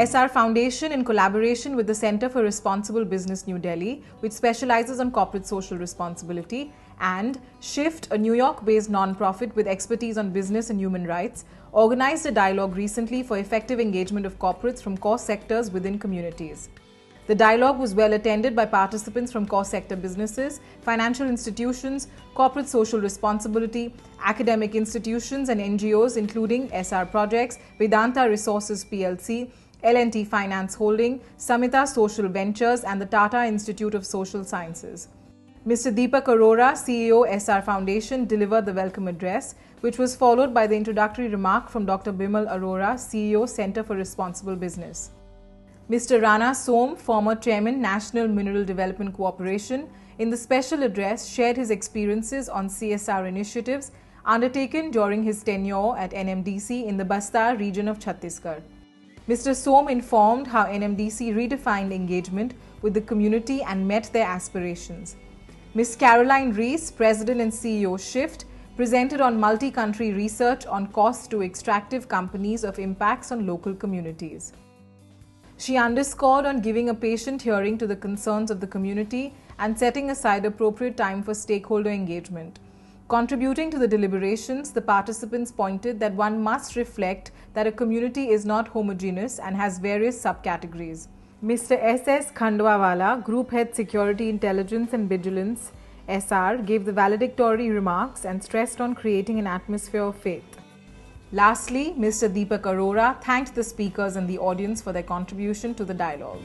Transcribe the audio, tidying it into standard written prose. Essar Foundation, in collaboration with the Centre for Responsible Business, New Delhi, which specializes on corporate social responsibility, and Shift, a New York-based nonprofit with expertise on business and human rights, organized a dialogue recently for effective engagement of corporates from core sectors within communities. The dialogue was well attended by participants from core sector businesses, financial institutions, corporate social responsibility, academic institutions and NGOs including Essar Projects, Vedanta Resources PLC, LNT Finance Holding, Samhita Social Ventures and the Tata Institute of Social Sciences. Mr. Deepak Arora, CEO Essar Foundation, delivered the welcome address, which was followed by the introductory remark from Dr. Bimal Arora, CEO Centre for Responsible Business. Mr. Rana Som, former Chairman, National Mineral Development Corporation, in the special address shared his experiences on CSR initiatives undertaken during his tenure at NMDC in the Bastar region of Chhattisgarh. Mr. Som informed how NMDC redefined engagement with the community and met their aspirations. Ms. Caroline Reese, President and CEO Shift, presented on multi-country research on costs to extractive companies of impacts on local communities. She underscored on giving a patient hearing to the concerns of the community and setting aside appropriate time for stakeholder engagement. Contributing to the deliberations, the participants pointed that one must reflect that a community is not homogeneous and has various subcategories. Mr. S.S. Khandwawala, Group Head Security Intelligence and Vigilance, Essar, gave the valedictory remarks and stressed on creating an atmosphere of faith. Lastly, Mr. Deepak Arora thanked the speakers and the audience for their contribution to the dialogue.